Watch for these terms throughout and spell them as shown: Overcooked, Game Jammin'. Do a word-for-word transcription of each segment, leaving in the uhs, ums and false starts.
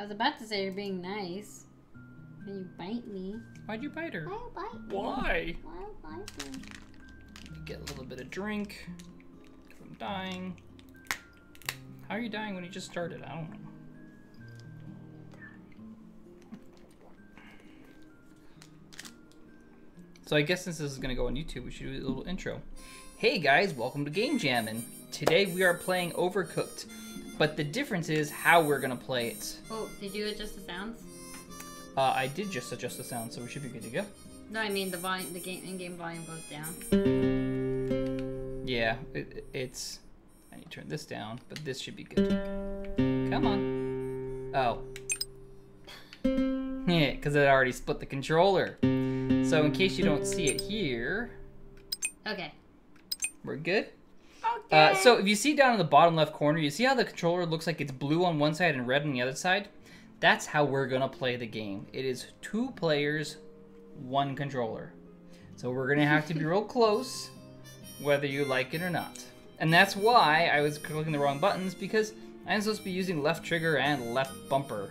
I was about to say you're being nice. And you bite me. Why'd you bite her? Why you bite me? Why? Why you bite me? Get a little bit of drink. I'm dying. How are you dying when you just started? I don't know. So I guess since this is going to go on YouTube, we should do a little intro. Hey guys, welcome to Game Jammin'. Today we are playing Overcooked, but the difference is how we're going to play it. Oh, did you adjust the sounds? Uh, I did just adjust the sound, so we should be good to go. No, I mean the volume, the game, in-game volume goes down. Yeah, it, it's... I need to turn this down, but this should be good. Come on. Oh. Yeah, because it already split the controller. So in case you don't see it here... Okay. We're good? Okay. Uh, so if you see down in the bottom left corner, you see how the controller looks like it's blue on one side and red on the other side? That's how we're going to play the game. It is two players, one controller. So we're going to have to be real close, whether you like it or not. And that's why I was clicking the wrong buttons, because I'm supposed to be using left trigger and left bumper.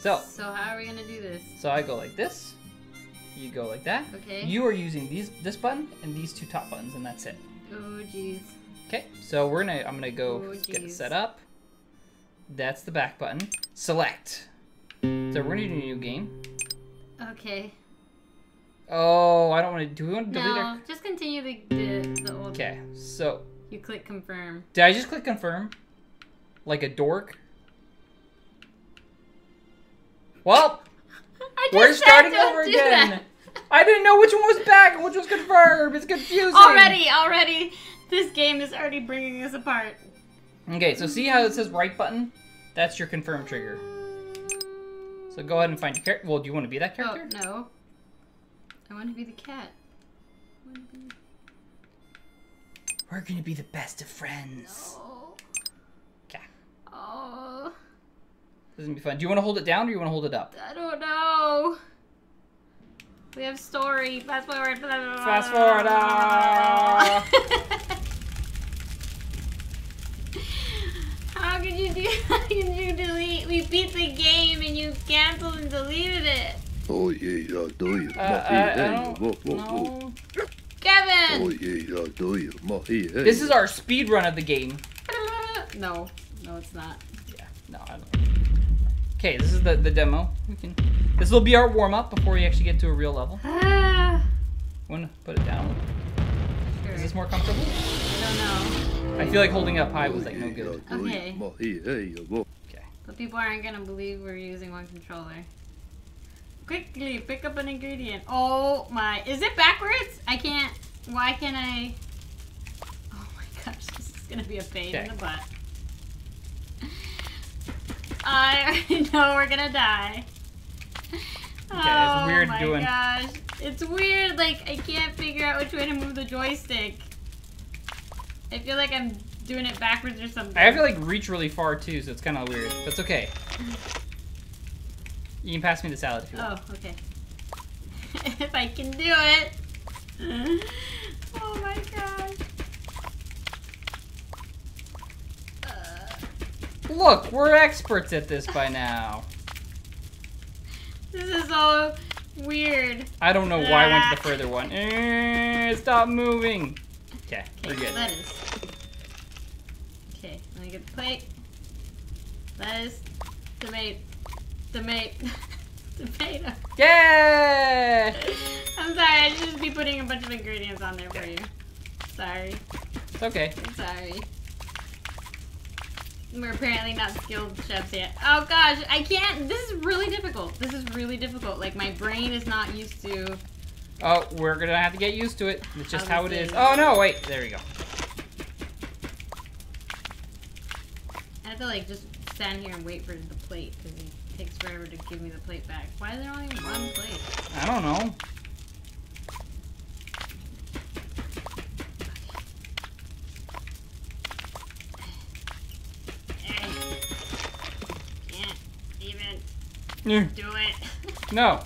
So, so how are we going to do this? So I go like this. You go like that. Okay. You are using these this button and these two top buttons, and that's it. Oh jeez. Okay. So we're gonna I'm gonna go oh, get it set up. That's the back button. Select. So we're gonna do a new game. Okay. Oh, I don't want to. Do we want to delete? No, our... just continue the, the the old. Okay. So. You click confirm. Did I just click confirm? Like a dork. Well. We're starting over again. I didn't know which one was back and which was confirmed. It's confusing. Already, already. This game is already bringing us apart. Okay, so see how it says right button? That's your confirm trigger. So go ahead and find your character. Well, do you want to be that character? Oh, no. I want to be the cat. I want to be... We're going to be the best of friends. No. Okay. Oh. This is gonna be fun. Do you want to hold it down or you want to hold it up? I don't know. We have story. Fast forward. Fast forward. Ah. How could you do? How can you delete? We beat the game and you canceled and deleted it. Oh yeah, I do you? Uh, uh, I don't know. Kevin. Oh yeah, I do you? This is our speed run of the game. No, no, it's not. Yeah, no, I don't. Okay, this is the, the demo. We can. This will be our warm-up before we actually get to a real level. Ah. Wanna put it down? Sure. Is this more comfortable? I don't know. I feel like holding up high was like no good. Okay. Okay. But people aren't gonna believe we're using one controller. Quickly, pick up an ingredient. Oh my, is it backwards? I can't, why can't I? Oh my gosh, this is gonna be a pain okay. in the butt. I know we're gonna die. Yeah, it's weird oh my doing. gosh. It's weird, like, I can't figure out which way to move the joystick. I feel like I'm doing it backwards or something. I have to, like, reach really far, too, so it's kind of weird. That's okay. You can pass me the salad if you want. Oh, okay. If I can do it. Oh my gosh. Look, we're experts at this by now. This is all weird. I don't know why ah. I went to the further one. Eh, stop moving. Okay, we're good. Lettuce. Okay, let me get the plate. Lettuce. Tomato. Tomato. Tomato. Yeah! I'm sorry, I should just be putting a bunch of ingredients on there for you. Sorry. It's okay. I'm sorry. We're apparently not skilled chefs yet. Oh gosh, I can't. This is really difficult. This is really difficult. Like, my brain is not used to. Oh, we're gonna have to get used to it. It's just how it is. Oh no, wait. There we go. I have to, like, just stand here and wait for the plate because it takes forever to give me the plate back. Why is there only one plate? I don't know. Do it. No.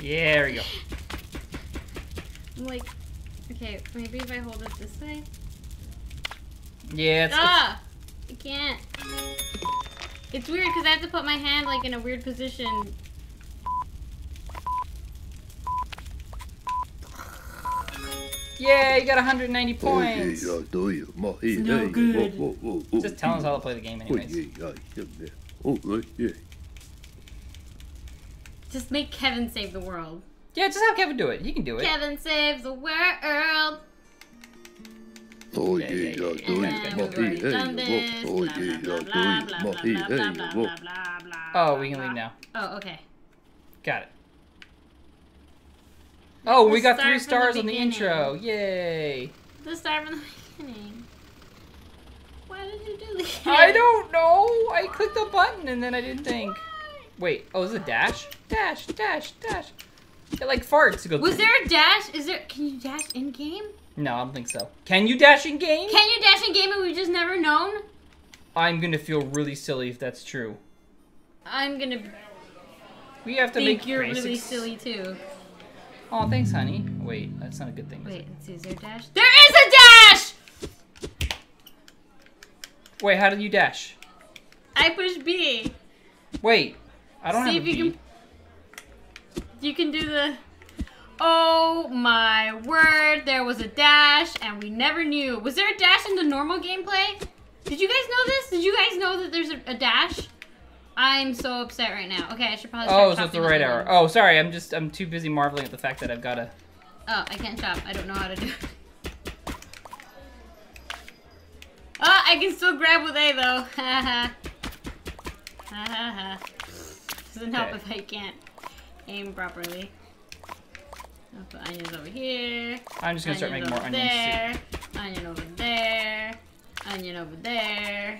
Yeah, there we go. I'm like, okay, maybe if I hold it this way. Yeah, it's. Ah! I can't. It's weird because I have to put my hand like in a weird position. Yeah, you got one hundred ninety points. It's no good. Just telling us how to play the game anyways. Just make Kevin save the world. Yeah, just have Kevin do it. He can do it. Kevin saves the world. Oh yeah, yeah, yeah, yeah. Yeah. Oh, we can leave now. Oh, okay. Got it. Oh, Let's we got three stars the on the intro. Yay. Let's start from the beginning. Why did you do this? I don't know. I clicked the button and then I didn't think. What? Wait, oh, is it dash? Dash, dash, dash. It like farts. Go Was there a dash? Is there? Can you dash in game? No, I don't think so. Can you dash in game? Can you dash in game and we've just never known? I'm gonna feel really silly if that's true. I'm gonna. We have to think make. You're basics. Really silly too. Oh, thanks, honey. Wait, that's not a good thing. Wait, let's see. Is there a dash? There is a dash! Wait, how did you dash? I pushed B. Wait, I don't see have if a B. You can... You can do the... Oh my word, there was a dash and we never knew. Was there a dash in the normal gameplay? Did you guys know this? Did you guys know that there's a, a dash? I'm so upset right now. Okay, I should probably start Oh, so it's the right arrow. Oh, sorry, I'm just, I'm too busy marveling at the fact that I've got to... Oh, I can't chop. I don't know how to do it. Oh, I can still grab with A, though. Ha ha. Ha ha ha. Doesn't help if I can't aim properly. I'll put onions over here. I'm just gonna start making more onions there. Onion over there. Onion over there.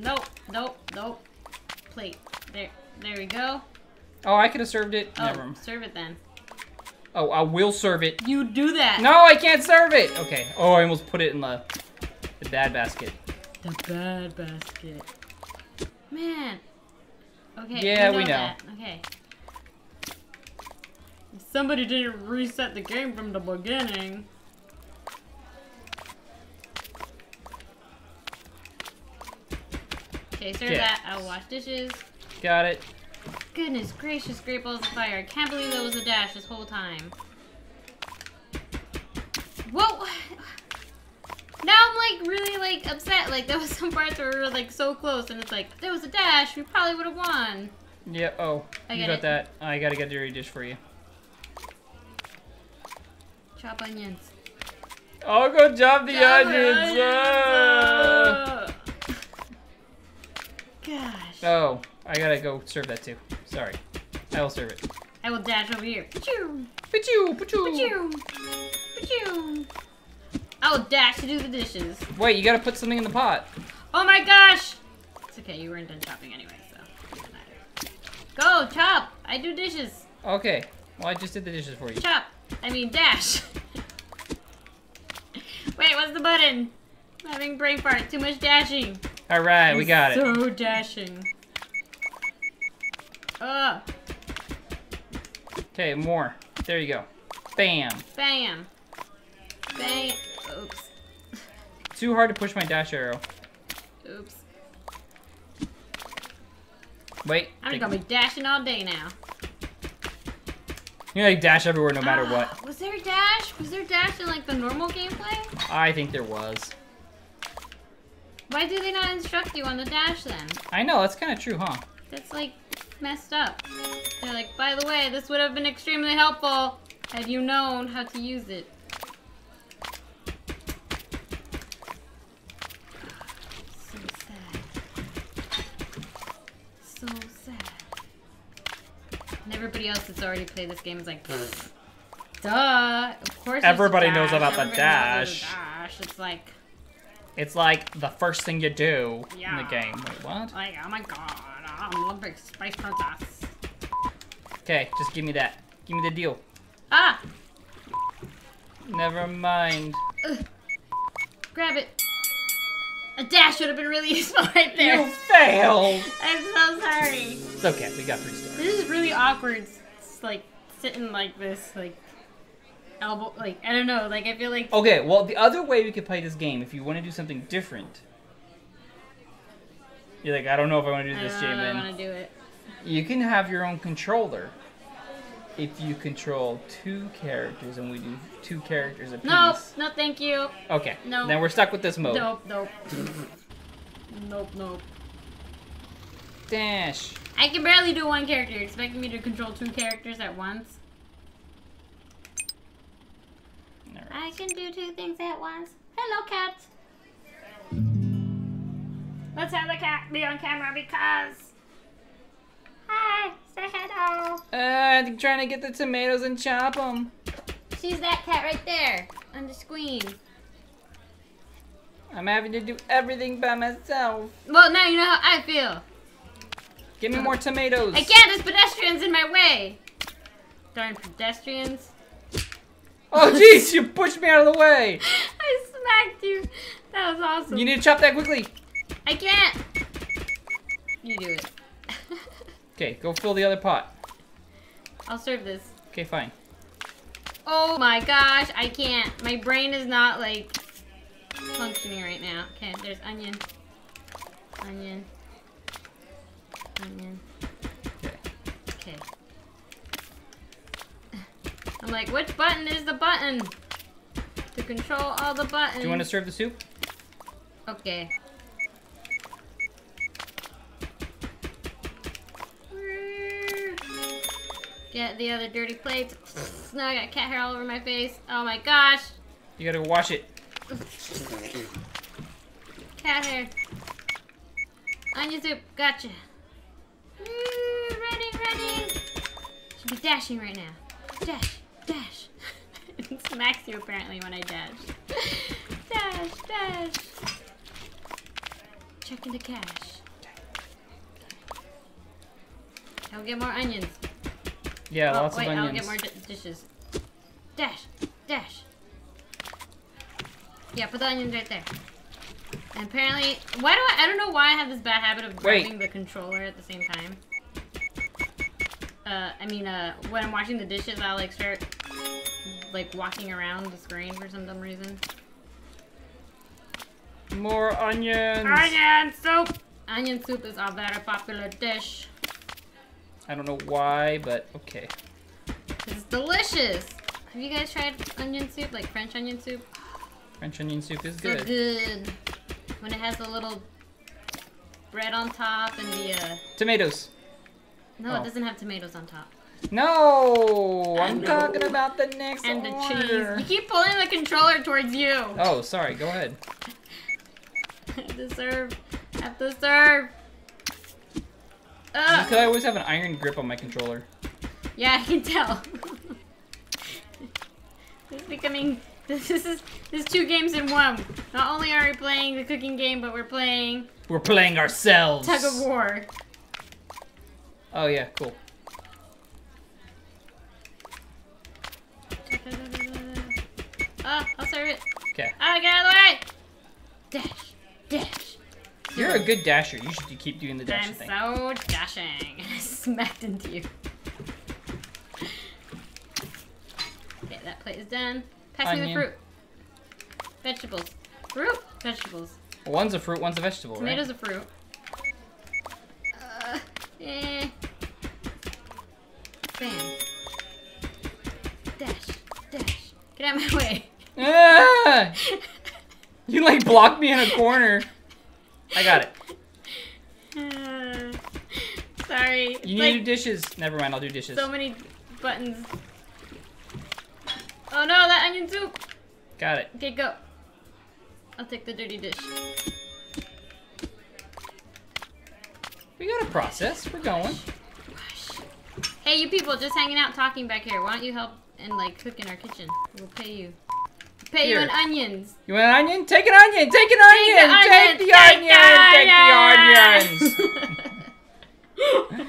Nope, nope, nope. Plate. There, there we go. Oh, I could have served it. Oh, Never. Serve it then. Oh, I will serve it. You do that. No, I can't serve it. Okay. Oh, I almost put it in the, the bad basket. The bad basket. Man. Okay. Yeah, we know. We know. That. Okay. Somebody didn't reset the game from the beginning. Okay, serve yeah. that. I'll wash dishes. Got it. Goodness gracious, great balls of fire. I can't believe there was a dash this whole time. Whoa! Now I'm like really like upset. Like there was some parts where we were like so close and it's like, if there was a dash, we probably would have won. Yeah, oh, I you got it. that. I gotta get a dirty dish for you. Chop onions. Oh, go chop the chop onions! onions. Uh. Gosh. Oh, I gotta go serve that too. Sorry. I will serve it. I will dash over here. Pachoo! Pachoo! Pachoo! Pachoo! I will dash to do the dishes. Wait, you gotta put something in the pot. Oh my gosh! It's okay, you weren't done chopping anyway, so it doesn't matter. Go, chop! I do dishes. Okay. Well, I just did the dishes for you. Chop! I mean, dash. Wait, what's the button? I'm having brain fart. Too much dashing. All right, we got it. So dashing. Ugh. Okay, more. There you go. Bam. Bam. Bam. Oops. Too hard to push my dash arrow. Oops. Wait. I'm gonna be dashing all day now. You know, like dash everywhere no matter uh, what. Was there a dash? Was there a dash in like the normal gameplay? I think there was. Why do they not instruct you on the dash then? I know, that's kind of true, huh? That's like messed up. They're like, by the way, this would have been extremely helpful had you known how to use it. So sad. So sad. And everybody else that's already played this game is like, pfft. Duh. Of course. Everybody knows about the dash. dash. It's like. It's like the first thing you do yeah. in the game. Wait, what? Like, oh my god, I'm Olympic spice products. Okay, just give me that. Give me the deal. Ah. Never mind. Ugh. Grab it. A dash would have been really useful right there. You failed. I'm so sorry. It's okay. We got three stars. This is really awkward. It's like sitting like this, like elbow, like I don't know. Like I feel like. Okay. Well, the other way we could play this game, if you want to do something different, You're like, I don't know if I want to do I this, Jamin. I don't want to do it. You can have your own controller. If you control two characters and we do two characters apiece. No, no thank you. Okay, no. Then we're stuck with this mode. Nope, nope. Nope, nope. Dash. I can barely do one character. You're expecting me to control two characters at once? Right. I can do two things at once. Hello, cat. Let's have the cat be on camera because... Hi, say hello. Uh, I'm trying to get the tomatoes and chop them. She's that cat right there on the screen. I'm having to do everything by myself. Well, now you know how I feel. Give me more tomatoes. I can't, there's pedestrians in my way. Darn pedestrians. Oh, jeez, you pushed me out of the way. I smacked you. That was awesome. You need to chop that quickly. I can't. You do it. Okay, go fill the other pot. I'll serve this. Okay, fine. Oh my gosh, I can't. My brain is not, like, functioning right now. Okay, there's onion. Onion. Onion. Okay. Okay. I'm like, which button is the button? To control all the buttons. Do you want to serve the soup? Okay. Get the other dirty plates. Now I got cat hair all over my face. Oh my gosh. You gotta go wash it. Cat hair. Onion soup. Gotcha. Ooh, running, running. Should be dashing right now. Dash, dash. It smacks you apparently when I dash. Dash, dash. Checking the cash. I'll get more onions. Yeah, oh, lots wait, of onions. I'll get more di dishes. Dash, dash. Yeah, put the onions right there. And apparently, why do I? I don't know why I have this bad habit of grabbing the controller at the same time. Uh, I mean, uh, when I'm washing the dishes, I like start like walking around the screen for some dumb reason. More onions. Onion soup. Onion soup is a very popular dish. I don't know why, but okay. It's delicious! Have you guys tried onion soup? Like French onion soup? French onion soup is good. So good. When it has the little bread on top and the... Uh... Tomatoes. No, oh. It doesn't have tomatoes on top. No! I I'm know. talking about the next one. And the order. cheese. You keep pulling the controller towards you. Oh, sorry. Go ahead. I have to serve. I have to serve. Because I always have an iron grip on my controller. Yeah, I can tell. This is becoming this, this is this is two games in one. Not only are we playing the cooking game, but we're playing We're playing ourselves. Tug of war. Oh yeah, cool. Oh, I'll serve it. Okay. Oh, get out of the way! Dash, dash. You're a good dasher. You should keep doing the dasher thing. I'm so dashing. I smacked into you. Okay, that plate is done. Pass Onion. me the fruit. Vegetables. Fruit? Vegetables. Well, one's a fruit, one's a vegetable, Tomatoes right? Tomatoes a fruit. Uh, eh. Bam. Dash. Dash. Get out of my way. Ah! You, like, blocked me in a corner. I got it. Uh, sorry. You need like, to do dishes. Never mind, I'll do dishes. So many buttons. Oh no, that onion soup. Got it. Okay, go. I'll take the dirty dish. We got a process. We're going. Gosh. Hey, you people just hanging out talking back here. Why don't you help and like cook in our kitchen? We'll pay you. Pay Here. you in onions. You want an onion? Take an onion! Take an onion! Take the onion! Take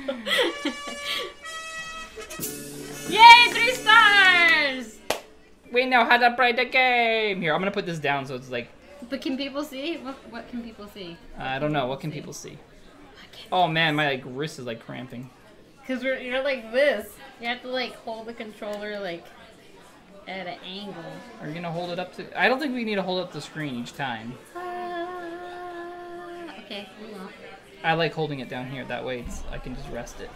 the onions! Yay! Three stars! We know how to play the game! Here, I'm gonna put this down so it's like... But can people see? What, what can people see? What I don't know. What can see? people see? Oh man, my like wrist is like cramping. Cause we're, you're like this. You have to like hold the controller like... at an angle. Are you gonna hold it up to? I don't think we need to hold up the screen each time. Uh, okay, we won't. I like holding it down here. That way it's, I can just rest it.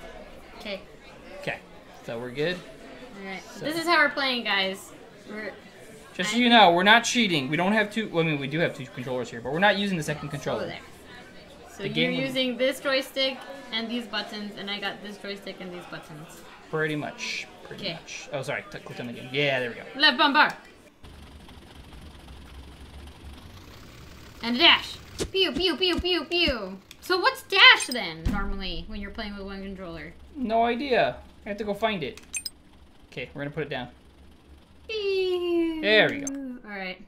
Okay. Okay. So we're good? All right. So. This is how we're playing, guys. We're... Just so you know, we're not cheating. We don't have two... Well, I mean, we do have two controllers here, but we're not using the second controller. There. So the you're using this joystick and these buttons, and I got this joystick and these buttons. Pretty much. Pretty okay. much. Oh, sorry. Click on the game. Yeah, there we go. Left bump bar. And a dash. Pew, pew, pew, pew, pew. So what's dash then, normally, when you're playing with one controller? No idea. I have to go find it. Okay, we're going to put it down. There we go. Alright.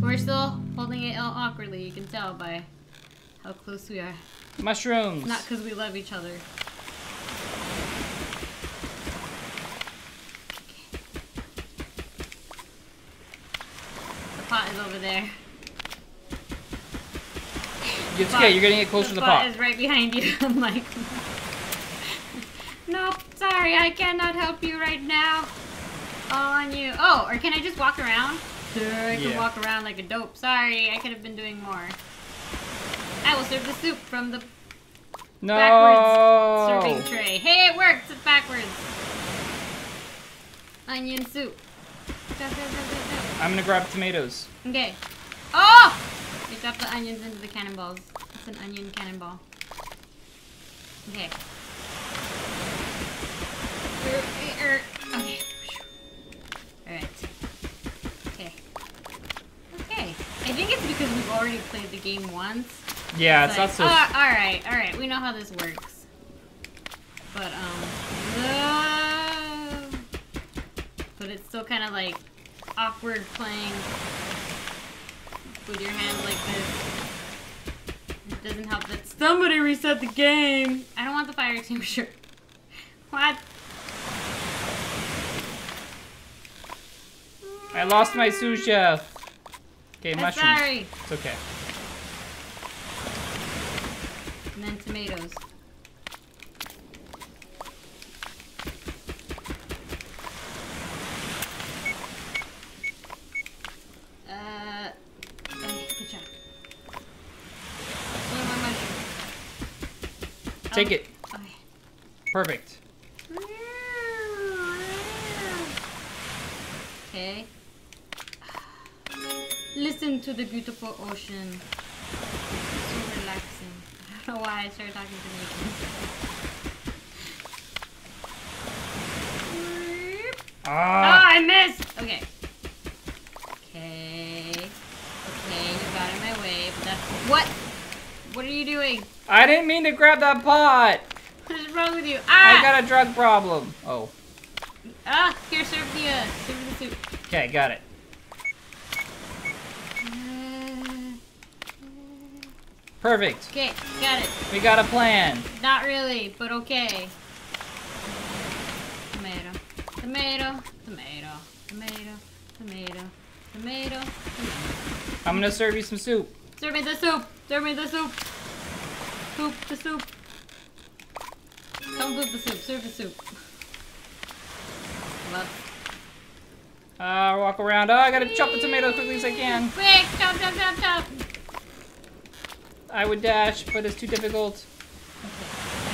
We're still holding it all awkwardly. You can tell by how close we are. Mushrooms. Not because we love each other. The pot is over there. It's the okay, pot, you're getting it close to the pot. The pot is right behind you. I'm like... Nope, sorry, I cannot help you right now. All on you. Oh, or can I just walk around? Sure, I can yeah. walk around like a dope. Sorry, I could have been doing more. I will serve the soup from the no. backwards serving tray. Hey, it works. It's backwards. Onion soup. Go, go, go, go, go. I'm gonna grab tomatoes. Okay. Oh! You drop the onions into the cannonballs. It's an onion cannonball. Okay. Okay. Alright. Okay. Okay. I think it's because we've already played the game once. Yeah, it's, it's like, not so... Oh, alright, alright. We know how this works. But, um... Uh, but it's still kind of, like, awkward playing with your hand like this. It doesn't help that somebody reset the game! I don't want the fire extinguisher. What? I lost my sous chef. Okay, I'm mushrooms. Sorry. It's okay. And then tomatoes. Uh, okay, good job. One more mushroom. Take oh. it. Okay. Perfect. Okay. Listen to the beautiful ocean. It's so relaxing. I don't know why I started talking Jamaican. Ah, oh, I missed! Okay. Okay. Okay, you got in my way, but that's... What? What are you doing? I didn't mean to grab that pot! What is wrong with you? Ah! I got a drug problem. Oh. Ah, here, serve the, uh, serve the soup. Okay, got it. Perfect. Okay, got it. We got a plan. Not really, but okay. Tomato, tomato, tomato, tomato, tomato, tomato, tomato. I'm gonna serve you some soup. Serve me the soup. Serve me the soup. Soup the soup. Don't poop the soup. Serve the soup. Love. Uh, walk around. Oh, I gotta Whee! chop the tomato as quickly as I can. Quick, chop, chop, chop, chop. I would dash, but it's too difficult.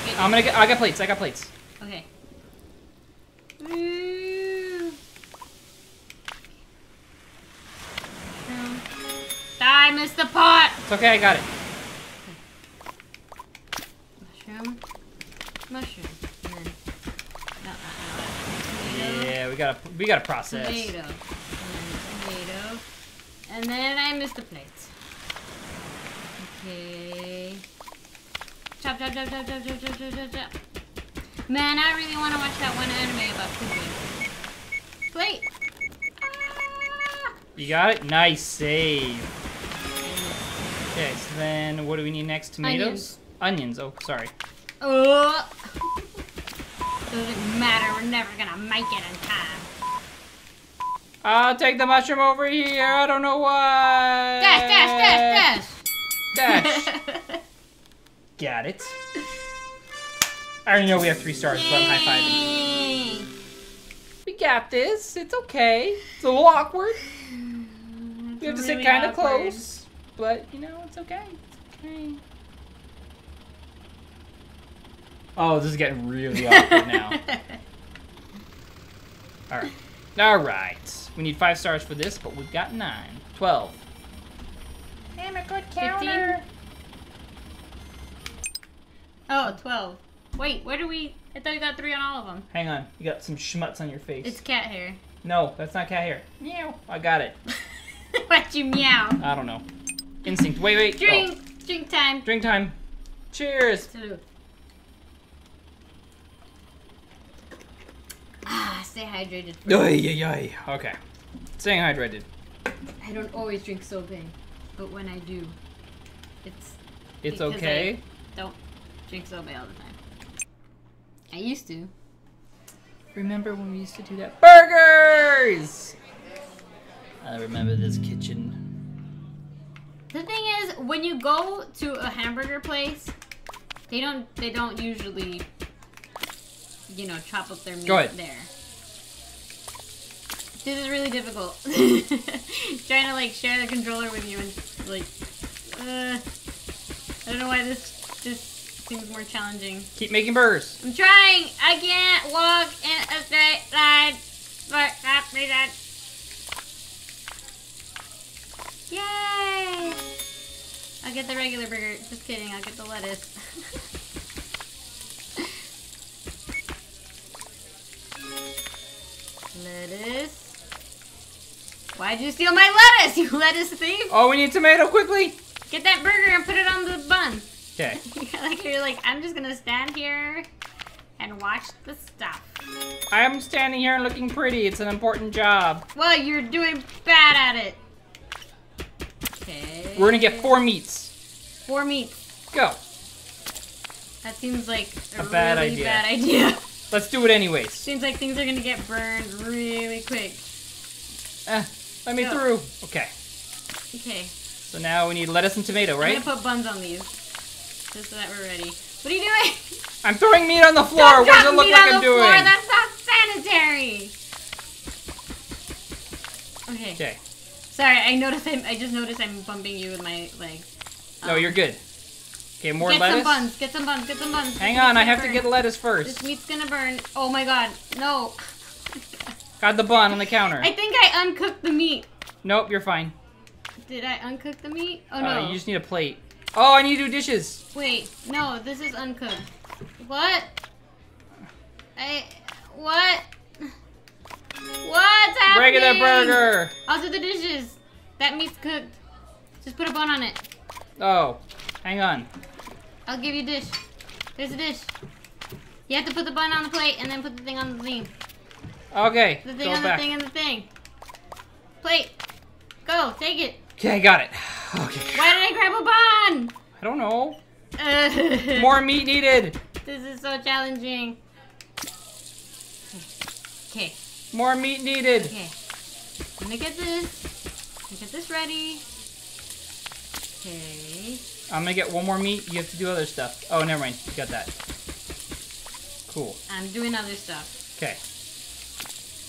Okay. I'm gonna get. I got plates. I got plates. Okay. Ooh. Um, I missed the pot. It's okay. I got it. Mushroom. Mushroom. And then, no, no, no, no. Yeah, we gotta. We gotta process. Tomato. And then tomato. And then I missed the plates. Okay. Chop, chop, chop, chop, chop, chop, chop, chop, chop. Man, I really want to watch that one anime about cooking. Plate. Ah! You got it? Nice save. Okay, so then what do we need next? Tomatoes? Onions. Onions. Oh, sorry. Oh. Doesn't matter. We're never going to make it in time. I'll take the mushroom over here. I don't know why. Dash, dash, dash, dash. Dash. Got it. I already know we have three stars, Yay. but I'm high-fiving. We got this. It's okay. It's a little awkward. It's we have to really sit kind of close, but, you know, it's okay. It's Okay. Oh, this is getting really awkward now. All right. All right. We need five stars for this, but we've got nine. Twelve. I'm a good counter. fifteen. Oh, twelve. Wait, where do we... I thought you got three on all of them. Hang on. You got some schmutz on your face. It's cat hair. No, that's not cat hair. Meow. I got it. Why'd you meow? I don't know. Instinct. Wait, wait. Drink. Oh. Drink time. Drink time. Cheers. Salute. Ah, stay hydrated. Oy, oy, oy. Okay. Staying hydrated. I don't always drink sorbet, but when I do, it's... It's okay? I don't drink sorbet all the time. I used to. Remember when we used to do that? Burgers! I remember this kitchen. The thing is, when you go to a hamburger place, they don't they don't usually, you know, chop up their meat there. This is really difficult. Trying to like share the controller with you and like, uh, I don't know why this this. Seems more challenging. Keep making burgers. I'm trying. I can't walk in a straight line for that reason. Yay! I'll get the regular burger. Just kidding. I'll get the lettuce. Lettuce. Why'd you steal my lettuce, you lettuce thief? Oh, we need tomato quickly. Get that burger and put it on the bun. Okay. Like you're like, I'm just gonna stand here and watch the stuff. I'm standing here and looking pretty. It's an important job. Well, you're doing bad at it. Okay. We're gonna get four meats. Four meats. Go. That seems like a, a bad really idea. bad idea. Let's do it anyways. Seems like things are gonna get burned really quick. Uh, let me Go. through. Okay. Okay. So now we need lettuce and tomato, right? I'm gonna put buns on these. Just so that we're ready. What are you doing? I'm throwing meat on the floor. Don't what does it look like I'm doing? Floor. That's not sanitary. Okay. Okay. Sorry, I noticed. I'm, I just noticed I'm bumping you with my leg. Um, no, you're good. Okay, more get lettuce. Get some buns. Get some buns. Get some buns. Hang this on, I have burn. to get lettuce first. This meat's gonna burn. Oh my god, no. Got the bun on the counter. I think I uncooked the meat. Nope, you're fine. Did I uncook the meat? Oh no. Uh, you just need a plate. Oh, I need to do dishes. Wait, no, this is uncooked. What? I, what? What's happening? Regular burger. I'll do the dishes. That meat's cooked. Just put a bun on it. Oh, hang on. I'll give you a dish. There's a dish. You have to put the bun on the plate and then put the thing on the thing. Okay, The thing on back. the thing and the thing. Plate. Go, take it. Okay, got it. Okay. Why did I grab a bun? I don't know. Uh, More meat needed. This is so challenging. Okay. More meat needed. Okay. I'm gonna get this. I'm gonna get this ready. Okay. I'm gonna get one more meat. You have to do other stuff. Oh, never mind. You got that. Cool. I'm doing other stuff. Okay.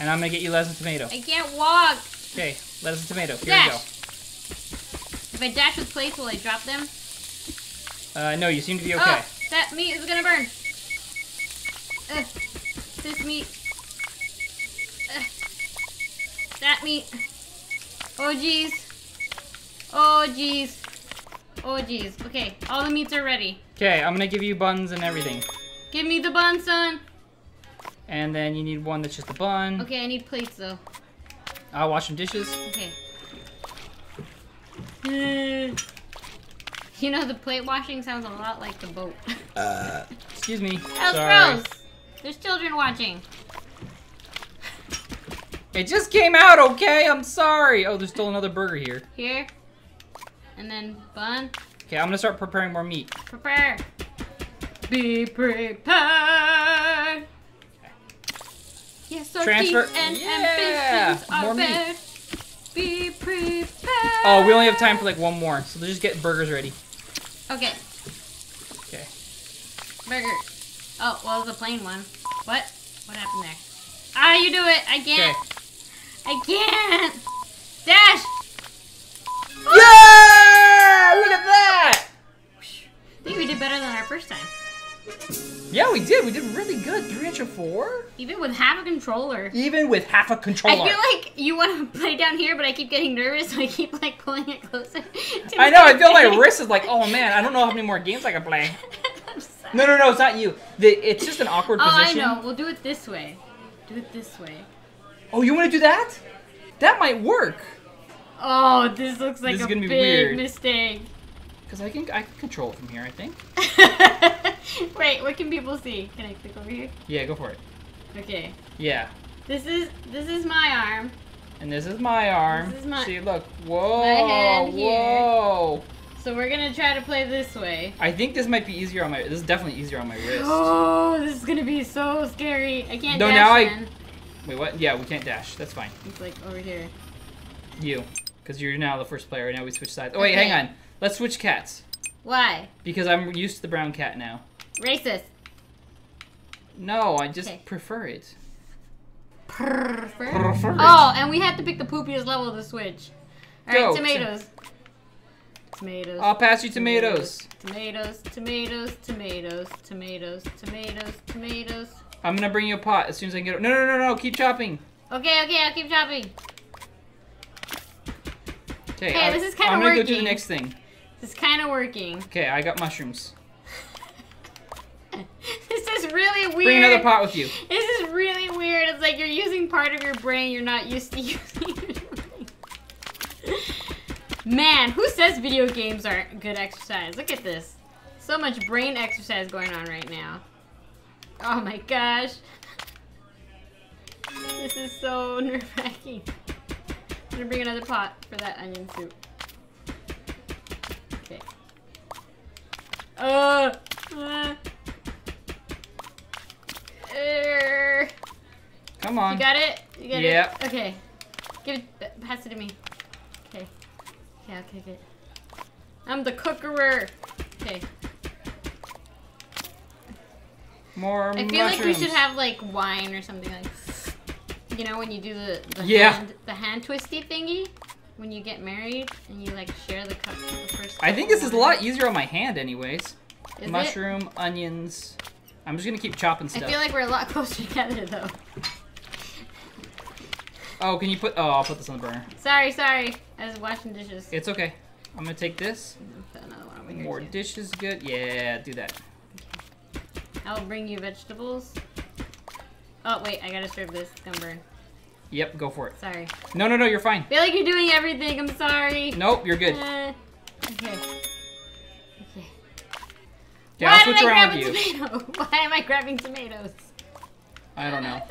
And I'm gonna get you lettuce and tomato. I can't walk. Okay. Lettuce and tomato. Here Dash. we go. If I dash with plates, will I drop them? Uh, no, you seem to be okay. Oh, that meat is gonna burn. Uh, this meat. Uh, that meat. Oh, jeez. Oh, jeez. Oh, jeez. Okay, all the meats are ready. Okay, I'm gonna give you buns and everything. Give me the bun, son. And then you need one that's just a bun. Okay, I need plates, though. I'll wash some dishes. Okay. You know, the plate washing sounds a lot like the boat. uh, excuse me. That was gross. There's children watching. It just came out, okay? I'm sorry. Oh, there's still another burger here. Here. And then bun. Okay, I'm going to start preparing more meat. Prepare. Be prepared. Okay. Yes, our Transfer. and yeah. ambitions are more bad. Meat. Be prepared. Oh, we only have time for like one more, so let's just get burgers ready. Okay. Okay. Burger. Oh, well, it's a plain one. What? What happened there? Ah, you do it. I can't. Okay. I can't. Dash. Yeah! Look at that. did better than our first time. Yeah, we did. We did really good. three hundred four? Even with half a controller. Even with half a controller. I feel like you want to play down here, but I keep getting nervous, so I keep like pulling it closer. To I know. I feel like wrist is like, oh man, I don't know how many more games I can play. I'm sorry. No, no, no, it's not you. The, it's just an awkward oh, position. Oh, I know. We'll do it this way. Do it this way. Oh, you want to do that? That might work. Oh, this looks like this a is gonna big be weird. mistake. Because I can I can control it from here, I think. Wait, what can people see? Can I click over here? Yeah, go for it. Okay. Yeah. This is this is my arm. And this is my arm. This is my, see, look. Whoa. My head here. Whoa. So we're gonna try to play this way. I think this might be easier on my. This is definitely easier on my wrist. Oh, this is gonna be so scary. I can't. No, dash now then. I. Wait, what? Yeah, we can't dash. That's fine. It's like over here. You, because you're now the first player. Now we switch sides. Oh wait, okay. Hang on. Let's switch cats. Why? Because I'm used to the brown cat now. Racist. No, I just okay. prefer it. Prefer? Prefer it. Oh, and we have to pick the poopiest level to switch. All Go. right, tomatoes. Tomatoes. I'll pass you tomatoes. Tomatoes, tomatoes, tomatoes, tomatoes, tomatoes, tomatoes. I'm gonna bring you a pot as soon as I can get it. No, no, no, no, keep chopping. Okay, okay, I'll keep chopping. Okay, hey, I, this is kind of working. I'm gonna go do the next thing. This is kind of working. Okay, I got mushrooms. This is really weird. Bring another pot with you. This is really weird. It's like you're using part of your brain you're not used to using. Man, who says video games aren't good exercise? Look at this. So much brain exercise going on right now. Oh my gosh. This is so nerve-wracking. I'm gonna bring another pot for that onion soup. Okay. Uh, uh, uh. Come on. You got it? You got yeah. it? Okay. Give it, pass it to me. Okay. Okay, I'll kick it. I'm the cookerer. Okay. More mushrooms. I feel like we should have like wine or something like that. You know, when you do the, the, yeah. hand, the hand twisty thingy, when you get married and you like share the cup for the first time. I think this is a lot easier on my hand anyways. Is Mushroom, it? onions. I'm just gonna keep chopping stuff. I feel like we're a lot closer together though. Oh, can you put, oh, I'll put this on the burner. Sorry, sorry. I was washing dishes. It's okay. I'm gonna take this. And put another one over here More too. dishes, good. Yeah, do that. Okay. I'll bring you vegetables. Oh, wait, I gotta serve this. It's gonna burn. Yep, go for it. Sorry. No, no, no, you're fine. I feel like you're doing everything. I'm sorry. Nope, you're good. Uh, okay. Okay. Yeah, I'll switch around with you. Why am I grabbing tomatoes? I don't know.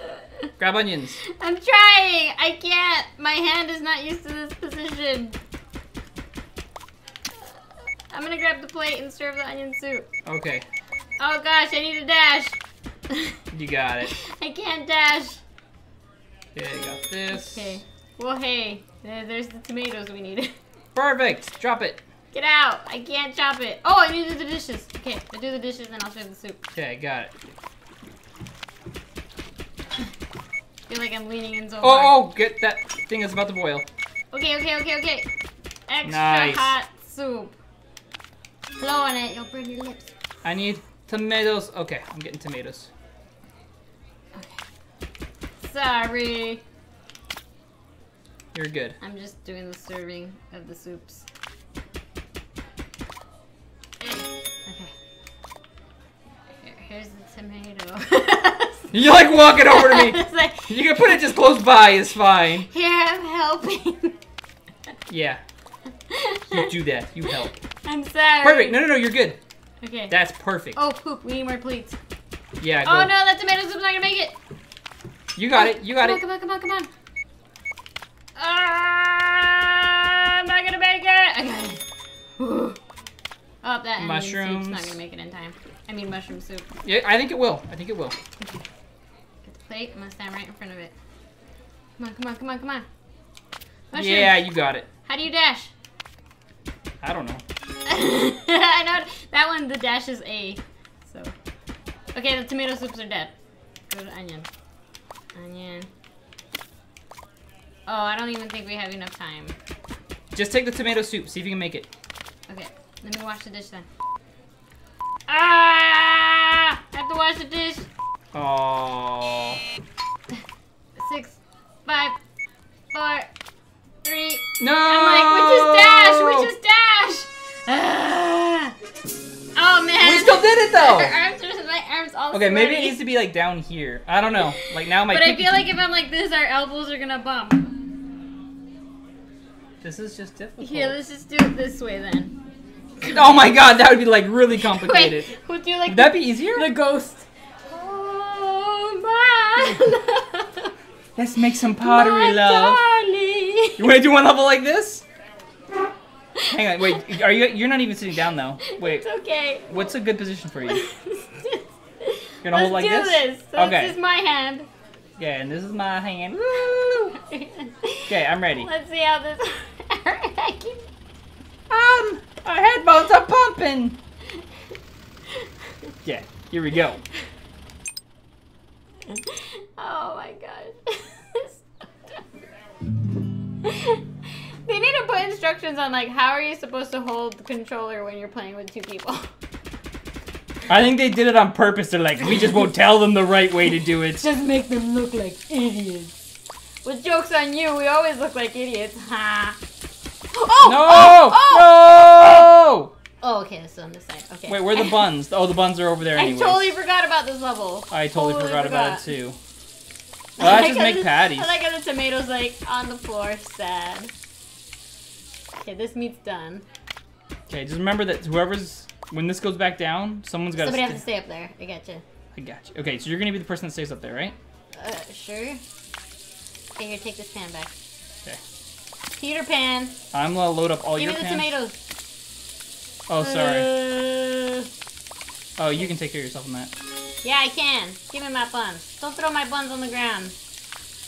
Grab onions. I'm trying. I can't. My hand is not used to this position. I'm gonna grab the plate and serve the onion soup. Okay. Oh gosh, I need a dash. You got it. I can't dash. Okay, I got this. Okay. Well, hey, there's the tomatoes we needed. Perfect. Drop it. Get out. I can't chop it. Oh, I need to do the dishes. Okay, I'll do the dishes and I'll serve the soup. Okay, I got it. I feel like I'm leaning in so hard. Oh, oh, get that thing that's about to boil. Okay, okay, okay, okay. Extra nice. hot soup. Blow on it. You'll burn your lips. I need tomatoes. Okay, I'm getting tomatoes. Sorry. You're good. I'm just doing the serving of the soups. Okay. Here's the tomato. You're like walking over to me. Like, you can put it just close by, it's fine. Here, I'm helping. Yeah. You do that. You help. I'm sorry. Perfect. No, no, no. You're good. Okay. That's perfect. Oh, poop. We need more plates. Yeah. Go. Oh, no. That tomato soup's not going to make it. You got it. You got it. Come on, come on, come on, come on. Uh, I'm not gonna make it. I got it. Oh, that mushrooms. Soup's not gonna make it in time. I mean, mushroom soup. Yeah, I think it will. I think it will. Okay. Get the plate. I'm gonna stand right in front of it. Come on, come on, come on, come on. Mushrooms. Yeah, you got it. How do you dash? I don't know. I know that one. The dash is A. So, okay, the tomato soups are dead. Go to onion. Onion. Oh, I don't even think we have enough time. Just take the tomato soup. See if you can make it. Okay. Let me wash the dish then. Oh. Six, five, four, three. No! I'm like, which is dash? Which is dash? Oh man. We still did it though. Her arms are, my arms all okay, sweaty. Maybe it needs to be like down here. I don't know. Like now my. But I feel like if I'm like this, our elbows are gonna bump. This is just difficult. Here, let's just do it this way then. Oh my god, that would be like really complicated. Wait, would you like? Would that be easier? The ghost. Oh man. Let's make some pottery, my love. Darling. You want to do one level like this? Hang on, wait. Are you? You're not even sitting down though. Wait. It's okay. What's a good position for you? You're gonna let's hold like this. Let's do this. So okay. This is my hand. Yeah, and this is my hand. Woo! Okay, I'm ready. Let's see how this. I keep... Um, our headphones are pumping. Yeah, here we go. Oh my gosh. They need to put instructions on like how are you supposed to hold the controller when you're playing with two people. I think they did it on purpose. They're like, we just won't tell them the right way to do it. Just make them look like idiots. Well, joke's on you. We always look like idiots. Ha. Oh! No! Oh, oh. No! Oh, okay. That's on this side. Okay. Wait, where are the buns? Oh, the buns are over there anyways. I totally forgot about this level. I totally, totally forgot, forgot about it too. Well, I, I just make patties. I like how the tomato's like on the floor. Sad. Okay, this meat's done. Okay, just remember that whoever's... When this goes back down, someone's got to Somebody has to stay up there. I got you. I got you. Okay, so you're going to be the person that stays up there, right? Uh, sure. Okay, here, take this pan back. Okay. Peter Pan. I'm going to load up all Give your pans. Give me the pans. tomatoes. Oh, sorry. Uh, oh, you can take care of yourself on that. Yeah, I can. Give me my buns. Don't throw my buns on the ground.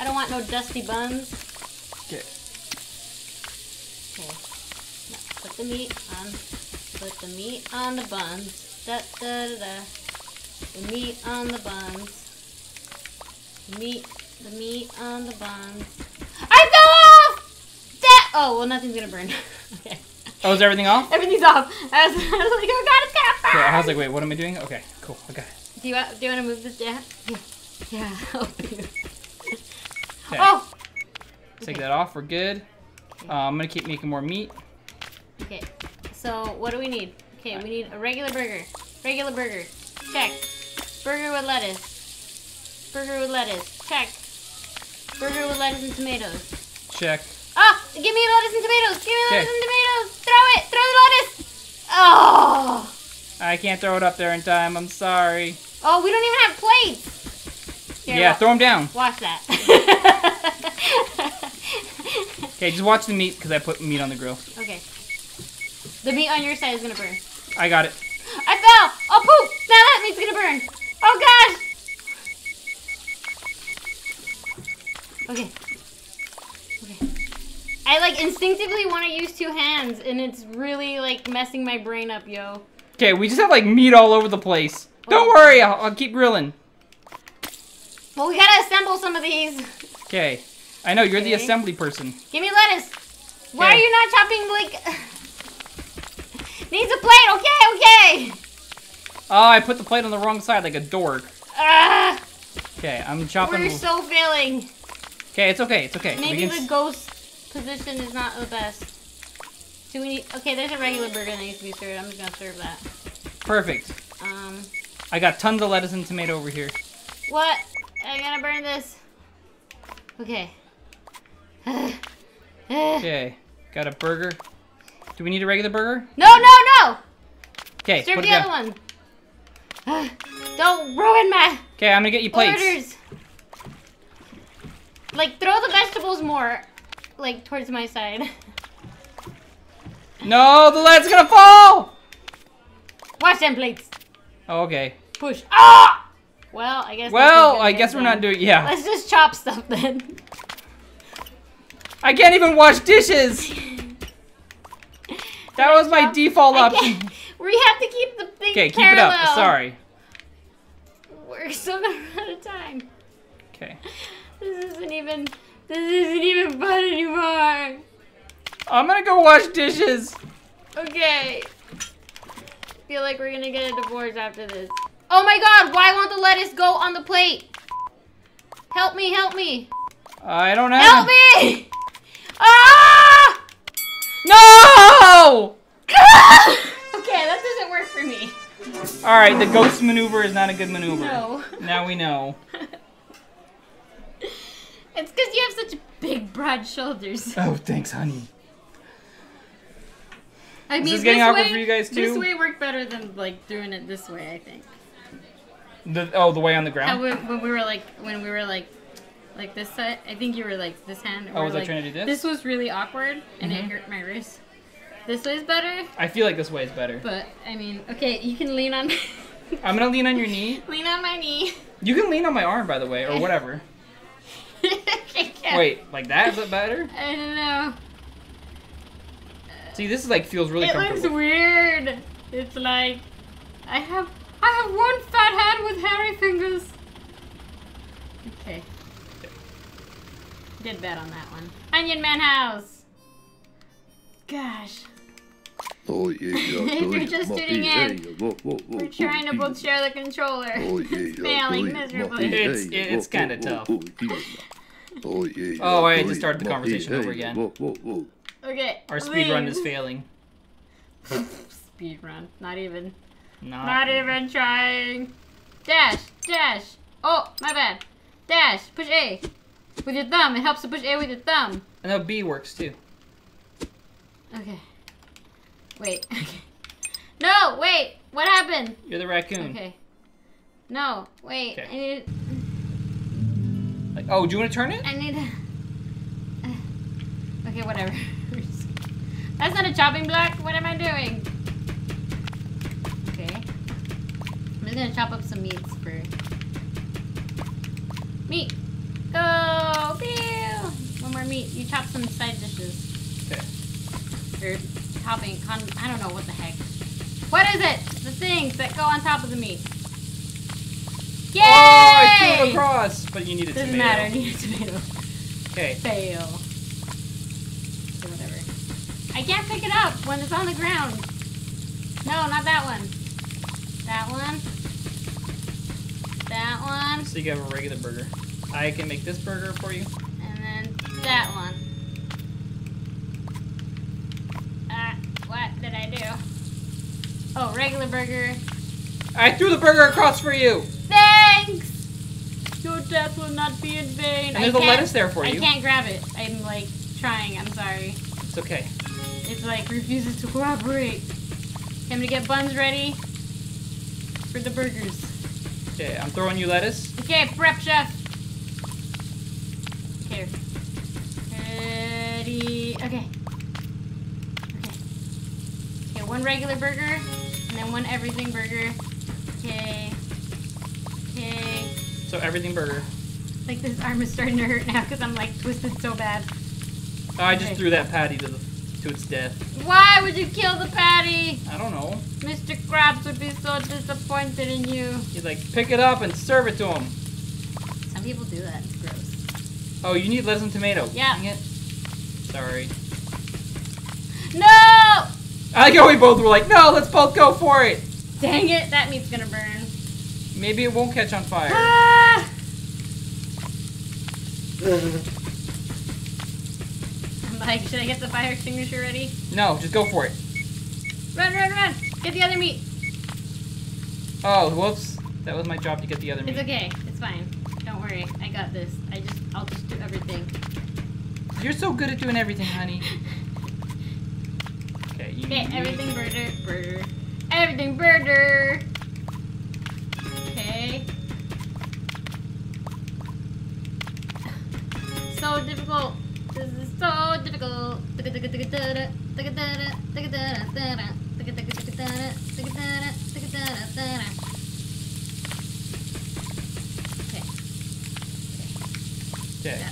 I don't want no dusty buns. Okay. Okay. Now, put the meat on... Put the meat on the buns. Da, da, da, da. The meat on the buns. Meat, the meat on the buns. I fell off! That oh, well, nothing's gonna burn. Okay. Oh, is everything off? Everything's off. I was, I was like, oh god, it's gonna burn! Okay, I was like, wait, what am I doing? Okay, cool, okay. Do you, do you want to move this down? Yeah. Yeah, I'll help you. Okay. Oh! Take okay. that off, we're good. Okay. Uh, I'm gonna keep making more meat. Okay. So, what do we need? Okay, we need a regular burger. Regular burger. Check. Burger with lettuce. Burger with lettuce. Check. Burger with lettuce and tomatoes. Check. Ah! Oh, give me lettuce and tomatoes! Give me lettuce okay. and tomatoes! Throw it! Throw the lettuce! Oh! I can't throw it up there in time. I'm sorry. Oh, we don't even have plates! Here, yeah, watch. Throw them down. Watch that. Okay, just watch the meat because I put meat on the grill. Okay. The meat on your side is gonna burn. I got it. I fell! Oh poop! Now that meat's gonna burn! Oh gosh! Okay. Okay. I like instinctively wanna use two hands and it's really like messing my brain up, yo. Okay, we just have like meat all over the place. Oh. Don't worry, I'll, I'll keep grilling. Well, we gotta assemble some of these. Okay. I know, you're okay. the assembly person. Give me lettuce! Kay. Why are you not chopping like... Needs a plate, okay, okay! Oh, I put the plate on the wrong side like a dork. Uh, okay, I'm chopping. We're so failing. Okay, it's okay, it's okay. Maybe the ghost position is not the best. Do we need... Okay, there's a regular burger that needs to be served. I'm just gonna serve that. Perfect. Um, I got tons of lettuce and tomato over here. What? I'm gonna burn this. Okay. Okay, got a burger. Do we need a regular burger? No, no, no! Okay, serve the other one. Uh, don't ruin my. Okay, I'm gonna get you plates. Orders. Like throw the vegetables more, like towards my side. No, the lad's gonna fall. Watch them plates. Oh, okay. Push. Ah! Well, I guess. Well, I guess we're not doing. Yeah. Let's just chop stuff then. I can't even wash dishes. That was my default option. We have to keep the thing Okay, keep it up. Sorry. We're so out of time. Okay. This isn't even. This isn't even fun anymore. I'm gonna go wash dishes. Okay. I feel like we're gonna get a divorce after this. Oh my god, why won't the lettuce go on the plate? Help me, help me. I don't have Help a... me! Ah! No! Okay, that doesn't work for me. Alright, the ghost maneuver is not a good maneuver. No. Now we know. It's because you have such big, broad shoulders. Oh, thanks, honey. I mean, is this getting awkward for you guys, too? This way worked better than, like, doing it this way, I think. The, oh, the way on the ground? We, when we were, like, when we were, like, like this side, I think you were, like, this hand. Oh, was like, I trying to do this? This was really awkward, and mm-hmm. it hurt my wrist. This way is better. I feel like this way is better. But, I mean, okay, you can lean on... I'm going to lean on your knee. Lean on my knee. You can lean on my arm, by the way, or whatever. Wait, like that? Is it better? I don't know. See, this is like feels really it comfortable. It looks weird. It's like I have I have one fat hand with hairy fingers. Okay. Did bad on that one. Onion Man House. Gosh. Oh yeah. If you're just tuning in, we're trying to both share the controller. It's failing miserably. It's it's kind of tough. Oh, yeah, oh, I had to start the conversation over again. Okay. Our speed run is failing. Speed run. Not even. Not, Not even trying. Dash. Dash. Oh, my bad. Dash. Push A. With your thumb. It helps to push A with your thumb. And no, B works too. Okay. Wait. Okay. No, wait. What happened? You're the raccoon. Okay. No, wait. Okay. I need to... Like, oh, do you want to turn it? I need... A, uh, okay, whatever. That's not a chopping block. What am I doing? Okay. I'm just going to chop up some meats for... Meat! Go! Pew! One more meat. You chop some side dishes. Okay. Or topping... Con I don't know what the heck. What is it? The things that go on top of the meat. Yay! Oh, I threw it across! But you need a Doesn't tomato. Doesn't matter, I need a tomato. Okay. Fail. So whatever. I can't pick it up when it's on the ground. No, not that one. That one. That one. So you can have a regular burger. I can make this burger for you. And then that one. Ah, uh, what did I do? Oh, regular burger. I threw the burger across for you! Thanks! Your death will not be in vain. And there's a lettuce there for you. I can't grab it. I'm like trying. I'm sorry. It's okay. It's like refuses to cooperate. I'm gonna get buns ready for the burgers. Okay, I'm throwing you lettuce. Okay, prep chef. Here. Ready. Okay. Okay. Okay, one regular burger and then one everything burger. Okay. Okay. So everything burger. Like this arm is starting to hurt now because I'm like twisted so bad. Oh, I okay. just threw that patty to the, to its death. Why would you kill the patty? I don't know. Mister Krabs would be so disappointed in you. He's like, pick it up and serve it to him. Some people do that. It's gross. Oh, you need lettuce and tomato. Yeah. Dang it. Sorry. No! I like how we both were like, no, let's both go for it. Dang it, that meat's gonna burn. Maybe it won't catch on fire. Ah! I'm like, should I get the fire extinguisher ready? No, just go for it. Run, run, run! Get the other meat! Oh, whoops. That was my job to get the other meat. It's okay, it's fine. Don't worry, I got this. I just, I'll just do everything. You're so good at doing everything, honey. Okay, you Okay, everything burger, burger. Everything burger. Okay. So difficult. This is so difficult. Okay. Okay.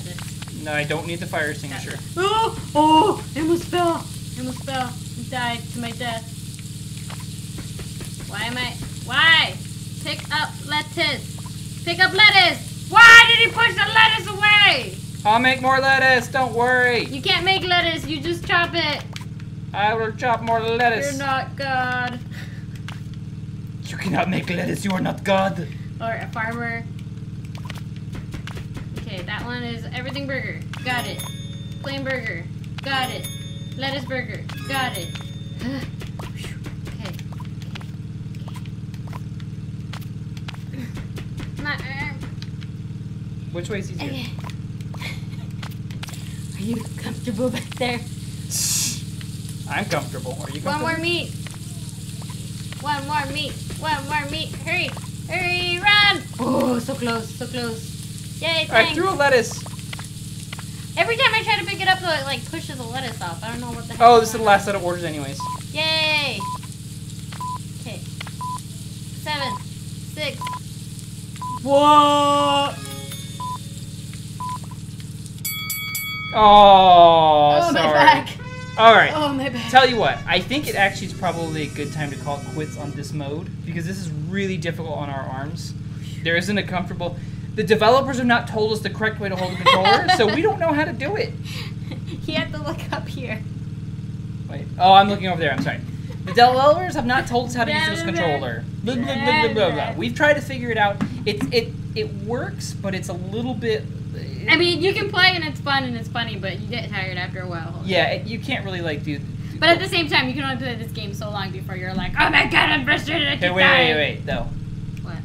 No, I don't need the fire extinguisher. Oh! Oh! I almost fell. I almost fell. I died to my death. Why am I? Why? Pick up lettuce. Pick up lettuce. Why did he push the lettuce away? I'll make more lettuce. Don't worry. You can't make lettuce. You just chop it. I will chop more lettuce. You're not God. You cannot make lettuce, you are not God. Or a farmer. Okay, that one is everything burger. Got it. Plain burger. Got it. Lettuce burger. Got it. Okay. Okay. Not, uh, Which way is easier? Okay. Are you comfortable back there? I'm comfortable. Are you comfortable? One more meat. One more meat. One more meat. Hurry. Hurry. Run. Oh, so close. So close. Yay, thanks. I threw a lettuce. Every time I try to pick it up, though, it like pushes the lettuce off. I don't know what the heck. Oh, this is the last set of orders anyways. Yay. Okay. Seven. Six. Whoa. Oh, oh sorry. My back. All right. Oh, my bad. Tell you what, I think it actually is probably a good time to call it quits on this mode because this is really difficult on our arms. There isn't a comfortable. The developers have not told us the correct way to hold the controller, so we don't know how to do it. You have to look up here. Wait. Oh, I'm looking over there. I'm sorry. The developers have not told us how to use this controller. Blah, blah, blah, blah, blah, blah. We've tried to figure it out. It's it it works, but it's a little bit. I mean, you can play and it's fun and it's funny, but you get tired after a while. Yeah, it, you can't really like do. But at the same time, you can only play this game so long before you're like, oh my god, I'm frustrated. I can't. Okay, wait, wait, wait, wait, though. What?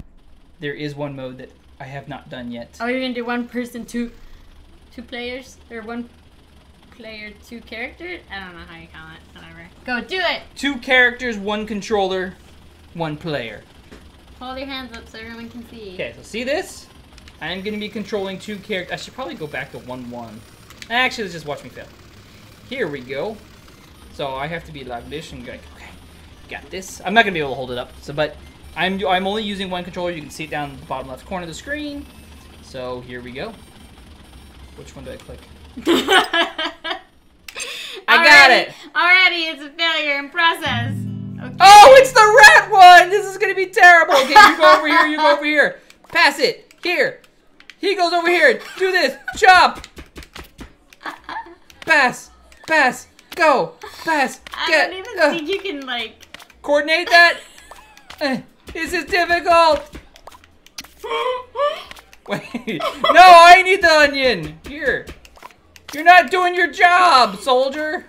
There is one mode that I have not done yet. Oh, you're gonna do one person, two, two players, or one player, two characters? I don't know how you call it. Whatever. Go do it. Two characters, one controller, one player. Hold your hands up so everyone can see. Okay, so see this? I'm going to be controlling two characters. I should probably go back to one one. Actually, let's just watch me fail. Here we go. So I have to be like this and go, like, okay, got this. I'm not going to be able to hold it up. So, but I'm I'm only using one controller. You can see it down in the bottom left corner of the screen. So here we go. Which one do I click? I already, got it. Already it's a failure in process. Okay. Oh, it's the rat one. This is going to be terrible. Okay, you go over here. You go over here. Pass it. Here. He goes over here. Do this. Chop. Pass. Pass. Go. Pass. Get. I don't even uh. think you can, like... coordinate that? uh, this is difficult. Wait. No, I need the onion. Here. You're not doing your job, soldier.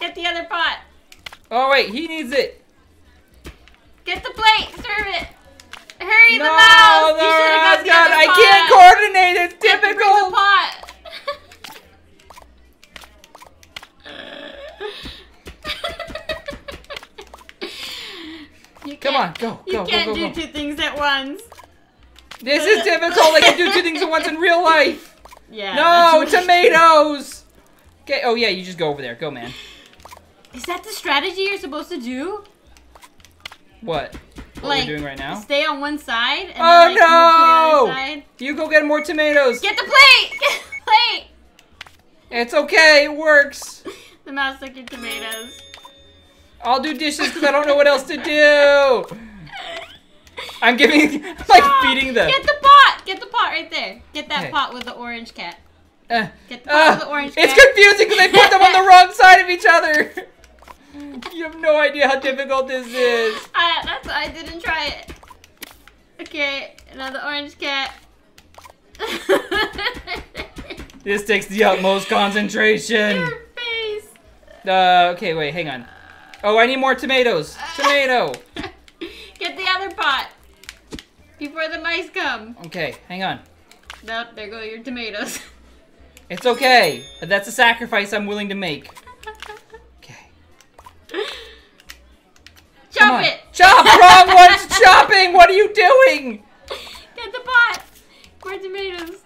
Get the other pot. Oh, wait. He needs it. Get the plate! Serve it! Hurry no, the mouse! No, you should have got the other I pot. Can't coordinate! It's difficult! You Come on, go, go, You go, can't go, go, do go. two things at once. This is difficult! I can do two things at once in real life! Yeah. No, tomatoes! Okay, oh yeah, you just go over there. Go, man. Is that the strategy you're supposed to do? What? What like, we're doing right now? Stay on one side. And oh then, like, no! Move to the other side. You go get more tomatoes. Get the plate! Get the plate! It's okay. It works. The mouse took your tomatoes. I'll do dishes because I don't know what else to do. I'm giving, I'm like Stop. feeding them. Get the pot! Get the pot right there. Get that okay. pot with the orange cat. Uh, get the pot uh, with the orange cat. It's confusing because I put them on the wrong side of each other. You have no idea how difficult this is. I, that's why I didn't try it. Okay, another orange cat. This takes the utmost concentration. Your face. Uh, okay, wait, hang on. Oh, I need more tomatoes. Tomato. Get the other pot before the mice come. Okay, hang on. Nope, there go your tomatoes. It's okay. That's a sacrifice I'm willing to make. Chop it! Chop! Wrong one's chopping! What are you doing? Get the pot! More tomatoes.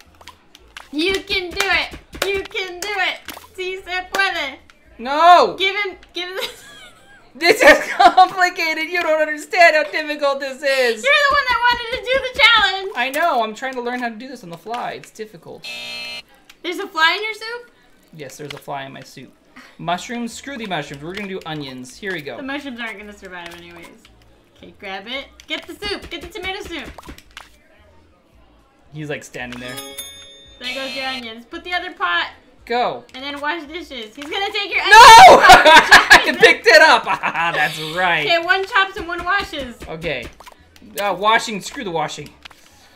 You can do it! You can do it! Si se puede! No! Give him, give him this. This is complicated! You don't understand how difficult this is! You're the one that wanted to do the challenge! I know, I'm trying to learn how to do this on the fly. It's difficult. There's a fly in your soup? Yes, there's a fly in my soup. Mushrooms? Screw the mushrooms. We're gonna do onions. Here we go. The mushrooms aren't gonna survive anyways. Okay, grab it. Get the soup! Get the tomato soup! He's like standing there. There goes your onions. Put the other pot. Go. And then wash dishes. He's gonna take your onions. No! I up! That's right. Okay, one chops and one washes. Okay. Uh, washing, screw the washing.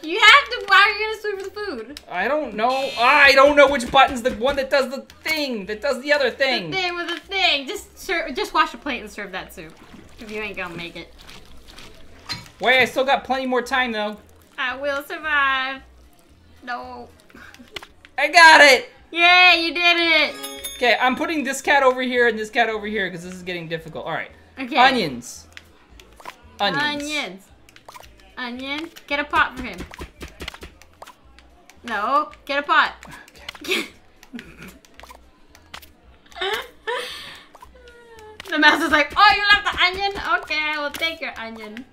You have to, why are you gonna sweep for the food? I don't know. I don't know which button's the one that does the thing, that does the other thing. The thing with the thing. Just, serve, just wash a plate and serve that soup. If you ain't gonna make it. Wait, I still got plenty more time though. I will survive. No. I got it! Yeah, you did it! Okay, I'm putting this cat over here and this cat over here because this is getting difficult. Alright. Okay. Onions. Onions. Onions. Onion. Get a pot for him. No, get a pot. Okay. The mouse is like, oh, you left the onion? Okay, I will take your onion.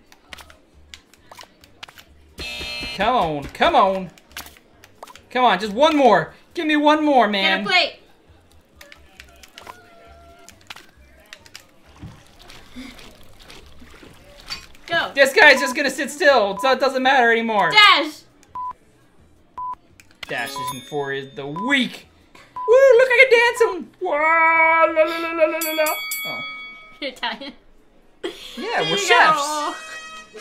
Come on, come on. Come on, just one more. Give me one more, man. Get a plate. Go. This guy's just gonna sit still, so it doesn't matter anymore. Dash! Dash is for the week. Woo, look, I can dance him. Wow, la la la la la la. Oh. You're Italian. Yeah, we're chefs.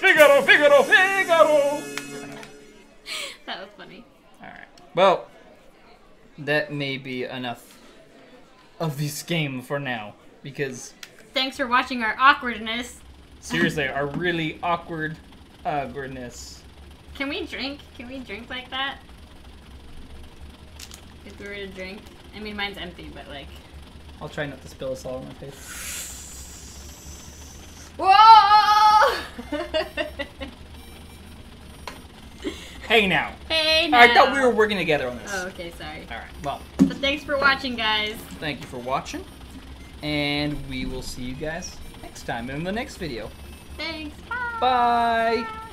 Figaro, Figaro, Figaro. That was funny. Alright. Well, that may be enough of this game for now, because... Thanks for watching our awkwardness. Seriously, our really awkward awkwardness. Can we drink? Can we drink like that? If we were to drink. I mean, mine's empty, but like... I'll try not to spill this all on my face. Whoa! Hey now. Hey now. I thought we were working together on this. Oh, okay, sorry. Alright, well. But thanks for watching, guys. Thank you for watching. And we will see you guys next time in the next video. Thanks. Bye. Bye.